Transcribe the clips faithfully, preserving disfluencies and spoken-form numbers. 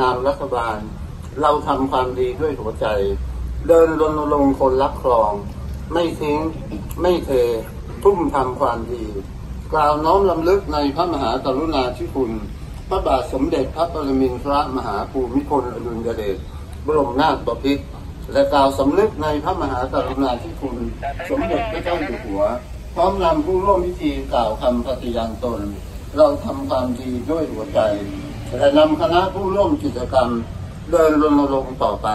นามรัฐบาลเราทำความดีด้วยหัวใจเดินรณรงค์คนรักคลองไม่ทิ้งไม่เททุ่มทำความดีกล่าวน้อมรำลึกในพระมหากรุณาธิคุณพระบาทสมเด็จพระปรมินทรมหาภูมิพลอดุลยเดชบรมนาถบพิตรและกล่าวสำนึกในพระมหากรุณาธิคุณสมเด็จพระเจ้าอยู่หัวพร้อมนำผู้ร่วมพิธีกล่าวคำปฏิญาณตนเราทำความดีด้วยหัวใจและนำคณะผู้ร่วมกิจกรรมเดินรณรงค์ต่อไป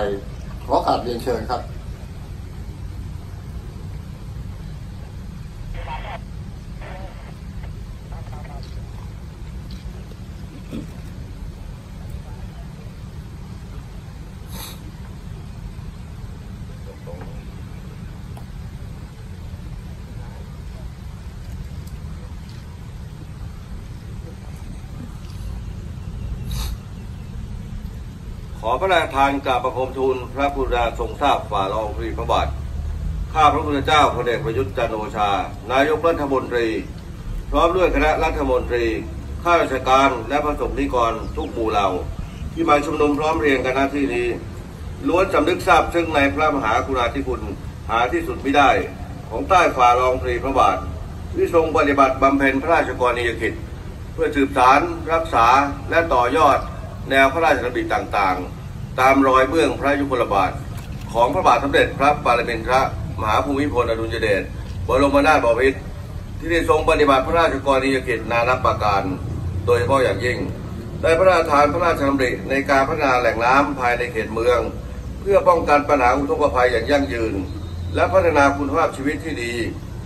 ขอกราบเรียนเชิญครับขอพระราชทานกราบประคมทูลพระกรุณาทรงทราบฝ่าละอองธุลีพระบาทข้าพระพุทธเจ้าพลเอกประยุทธ์จันทร์โอชานายกรัฐมนตรีพร้อมด้วยคณะรัฐมนตรีข้าราชการและประสงค์นิกรทุกหมู่เหล่าที่มาชุมนุมพร้อมเรียงกันณที่นี้ล้วนสำนึกทราบซึ่งในพระมหากรุณาธิคุณหาที่สุดไม่ได้ของใต้ฝ่าละอองธุลีพระบาทที่ทรงปฏิบัติบำเพ็ญพระราชกรณียกิจเพื่อสืบสานรักษาและต่อยอดแนวพระราชดำริต่างๆตามรอยเบื้องพระยุคลบาทของพระบาทสมเด็จพระปรมินทรมหาภูมิพลอดุลยเดชบรมนาถบพิตรที่ได้ทรงปฏิบัติพระราชกรณียกิจนานับประการโดยเฉพาะอย่างยิ่งได้พระราชทานพระราชดำริในการพัฒนาแหล่งน้ำภายในเขตเมืองเพื่อป้องกันปัญหาอุทกภัยอย่างยั่งยืนและพัฒนาคุณภาพชีวิตที่ดี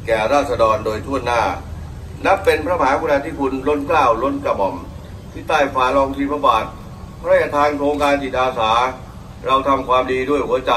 แก่ราษฎรโดยทั่วหน้านับเป็นพระมหากรุณาธิคุณล้นเกล้าล้นกระหม่อมที่ใต้ฝ่าละอองธุลีพระบาทพระราชทานโครงการจิตอาสาเราทำความดีด้วยหัวใจ